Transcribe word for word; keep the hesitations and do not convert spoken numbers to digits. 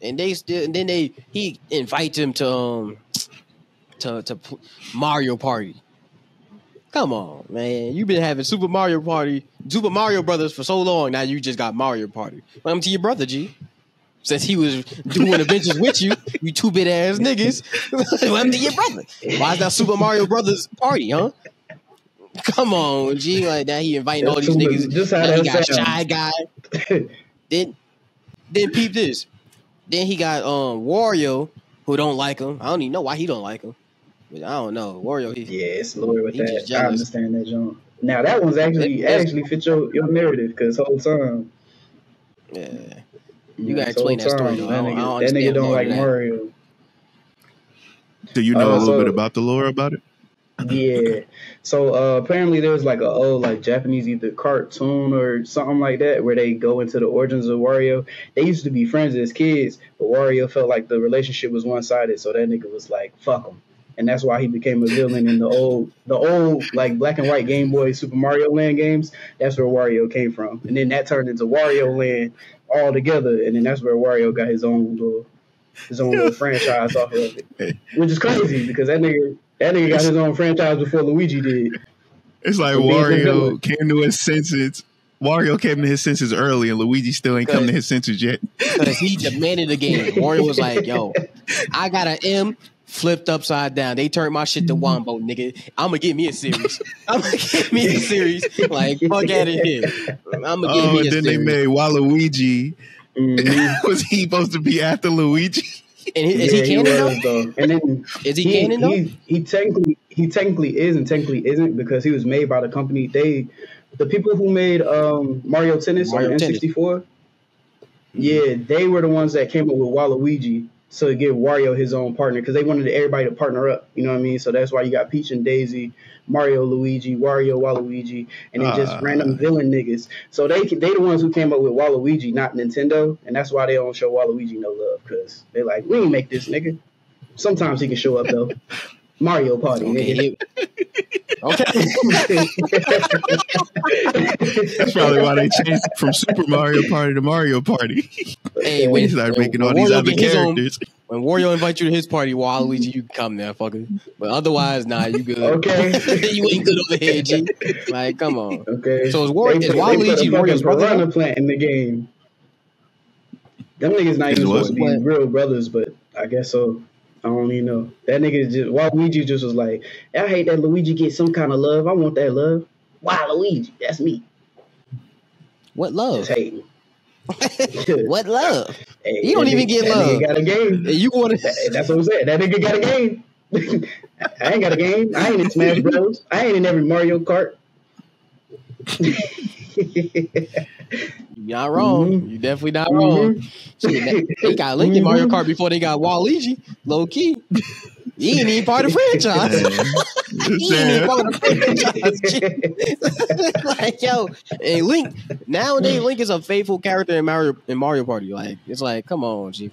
and they still and then they he invites him to um to to Mario Party. Come on, man! You've been having Super Mario Party, Super Mario Brothers for so long. Now you just got Mario Party. Welcome to your brother, G. Since he was doing adventures with you, you two bit ass niggas. Welcome to your brother. Why is that Super Mario Brothers Party, huh? Come on, G. Like now he inviting all these niggas. Just how that sounds. Shy guy. Then, then peep this. Then he got um Wario, who don't like him. I don't even know why he don't like him. But I don't know. Wario, he, yeah, it's Lori with that. I understand that, John. Now that one's actually that, actually fit your, your narrative because whole time. Yeah, you gotta explain that story. Though. That nigga, that nigga don't like Mario. Do you know uh, a little so, bit about the lore about it? Yeah, so uh, apparently there's like a old like Japanese either cartoon or something like that where they go into the origins of Wario. They used to be friends as kids, but Wario felt like the relationship was one sided, so that nigga was like, "Fuck him." And that's why he became a villain in the old, the old like black and white Game Boy Super Mario Land games. That's where Wario came from, and then that turned into Wario Land all together, and then that's where Wario got his own little, his own little franchise off of it, which is crazy because that nigga, that nigga got his own franchise before Luigi did. It's like Wario came to his senses. Wario came to his senses early, and Luigi still ain't come to his senses yet because he demanded the game. Wario was like, "Yo, I got an M." Flipped upside down. They turned my shit to Wombo, nigga. I'm going to get me a series. I'm going to get me a series. Like, fuck out of here. I'm going to get oh, me a series. And then they made Waluigi. Mm-hmm. Was he supposed to be after Luigi? And he, is, yeah, he canon, he though? And then is he, he canon, though? He, he, technically, he technically is and technically isn't because he was made by the company. They, the people who made um, Mario Tennis Mario on Tennis. N sixty-four, yeah, they were the ones that came up with Waluigi. So to give Wario his own partner because they wanted everybody to partner up. You know what I mean? So that's why you got Peach and Daisy, Mario, Luigi, Wario, Waluigi, and then uh, just random villain niggas. So they they the ones who came up with Waluigi, not Nintendo. And that's why they don't show Waluigi no love because they're like, we ain't make this nigga. Sometimes he can show up, though. Mario Party, nigga. Okay. That's probably why they changed from Super Mario Party to Mario Party. Hey, when he started making all Wario these other characters. Own, when Wario invites you to his party, Waluigi, you come there, fucker. But otherwise, nah, you good. Okay. You ain't good over here, G. Like, come on. Okay. So is, War they, is Waluigi Wario's brother? They plant in the game. Them niggas not even supposed to be real brothers, but I guess so. I don't even know. That nigga just, Waluigi just was like, I hate that Luigi gets some kind of love. I want that love. Waluigi, that's me. What love? Just hating. What love? Hey, you don't even nigga, get love. That nigga got a game. You wanna... that, that's what I'm saying. That nigga got a game. I ain't got a game. I ain't in Smash Bros. I ain't in every Mario Kart. You're not wrong. Mm-hmm. You're definitely not mm-hmm. wrong. Shit, they got Link in mm-hmm. Mario Kart before they got Waluigi. Low key, he ain't even part of the franchise. He ain't even part of the franchise. Like, yo, and Link nowadays, Link is a faithful character in Mario in Mario Party. Like, it's like, come on, G.